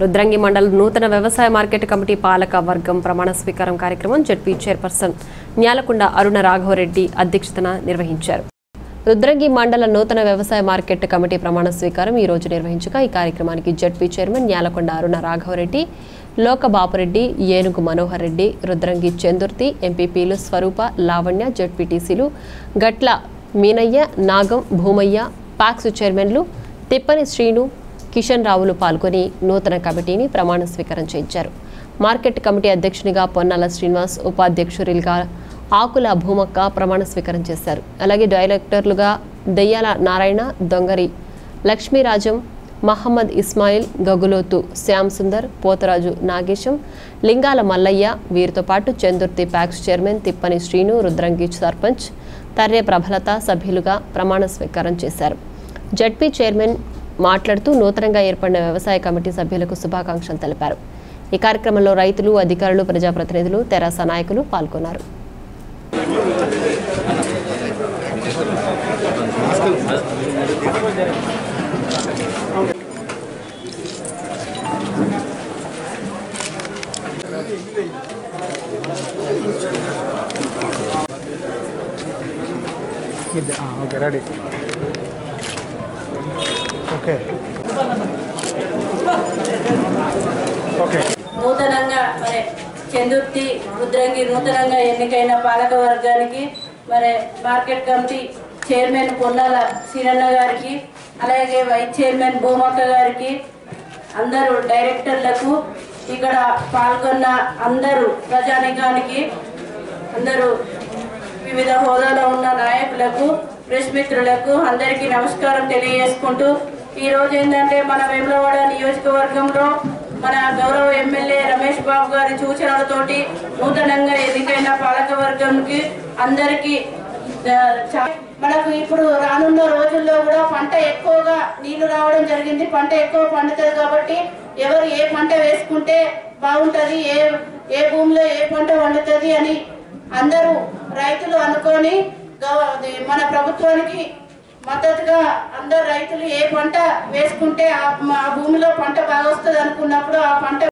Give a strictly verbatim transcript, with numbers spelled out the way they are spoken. రుద్రంగి మండల్ నూతన వ్యవసాయ market committee పాలక వర్గం ప్రమాణ స్వీకారం కార్యక్రమం జెడ్పీ చైర్పర్సన్ న్యాలకొండ అరుణ రాఘవరెడ్డి అధ్యక్షతన నిర్వహించారు. రుద్రంగి మండల నూతన వ్యవసాయ మార్కెట్ కమిటీ ప్రమాణ స్వీకారం ఈ రోజు నిర్వహించగా ఈ కార్యక్రమానికి జెడ్పీ చైర్మన్ న్యాలకొండ అరుణ రాఘవరెడ్డి, లోకబాపురెడ్డి, ఏనుగు మనోహర్ రెడ్డి, రుద్రంగి చందుర్తి ఎంపీపీలు స్వరూప, లావణ్య, జెడ్పీటీసీలు గట్ల మీనయ్య, నాగం, భూమయ్య, పాక్స్ చైర్మన్లు తిప్పని శ్రీను, కిషన్ రావులు పాల్గొని నూతన కమిటీని ప్రమాణ స్వీకారం చేయించారు. మార్కెట్ కమిటీ అధ్యక్షునిగా పొన్నాల శ్రీనివాస్, ఉపాధ్యక్షురిగా ఆకుల భూమక్క ప్రమాణ స్వీకారం చేశారు. అలాగే డైరెక్టర్లుగా దయ్యాల నారాయణ, దొంగరి లక్ష్మీరాజం, మహమ్మద్ ఇస్మాయిల్, గగులోతు శ్యామ్ సుందర్, పోతరాజు నాగేశం, లింగాల మల్లయ్య, వీరితో పాటు చందుర్తి ప్యాక్స్ చైర్మన్ తిప్పని శ్రీను, రుద్రంగి సర్పంచ్ తర్రే ప్రభలత సభ్యులుగా ప్రమాణ స్వీకారం చేశారు. జడ్పీ చైర్మన్ మాట్లాడుతూ నూతనంగా ఏర్పడిన వ్యవసాయ కమిటీ సభ్యులకు శుభాకాంక్షలు తెలిపారు. ఈ కార్యక్రమంలో రైతులు, అధికారులు, ప్రజాప్రతినిధులు, తెరాస నాయకులు పాల్గొన్నారు. ఓకే రెడీ ఓకే ఓకే నూతనంగా మరి చందుర్తి రుద్రంగి నూతనంగా ఎన్నికైన పాలక వర్గానికి మరి market committee chairman Ponnala Sriranna గారికి, అలాగే వైస్ చైర్మన్ భూమక్క గారికి, అందరూ డైరెక్టర్లకు, ఇక్కడ పాల్గొన్న అందరూ ప్రజానికానికి, అందరూ వివిధ హోదాలో ఉన్న నాయకులకు, ప్రెస్ మిత్రులకు అందరికీ నమస్కారం తెలియజేసుకుంటూ, ఈరోజు ఏంటంటే మన వేములవాడ నియోజకవర్గంలో మన గౌరవ ఎమ్మెల్యే రమేష్ బాబు గారి సూచనలతోటి నూతనంగా ఎన్నికైన పాలకవర్గంకి అందరికీ మనకు ఇప్పుడు రానున్న రోజుల్లో కూడా పంట ఎక్కువగా నీళ్లు రావడం జరిగింది. పంట ఎక్కువ పండుతుంది కాబట్టి ఎవరు ఏ పంట వేసుకుంటే బాగుంటుంది, ఏ ఏ భూమిలో ఏ పంట పండుతుంది అని అందరూ రైతులు అనుకొని మన ప్రభుత్వానికి మద్దతుగా అందరు రైతులు ఏ పంట వేసుకుంటే ఆ భూమిలో పంట బాగా వస్తుంది అనుకున్నప్పుడు ఆ పంట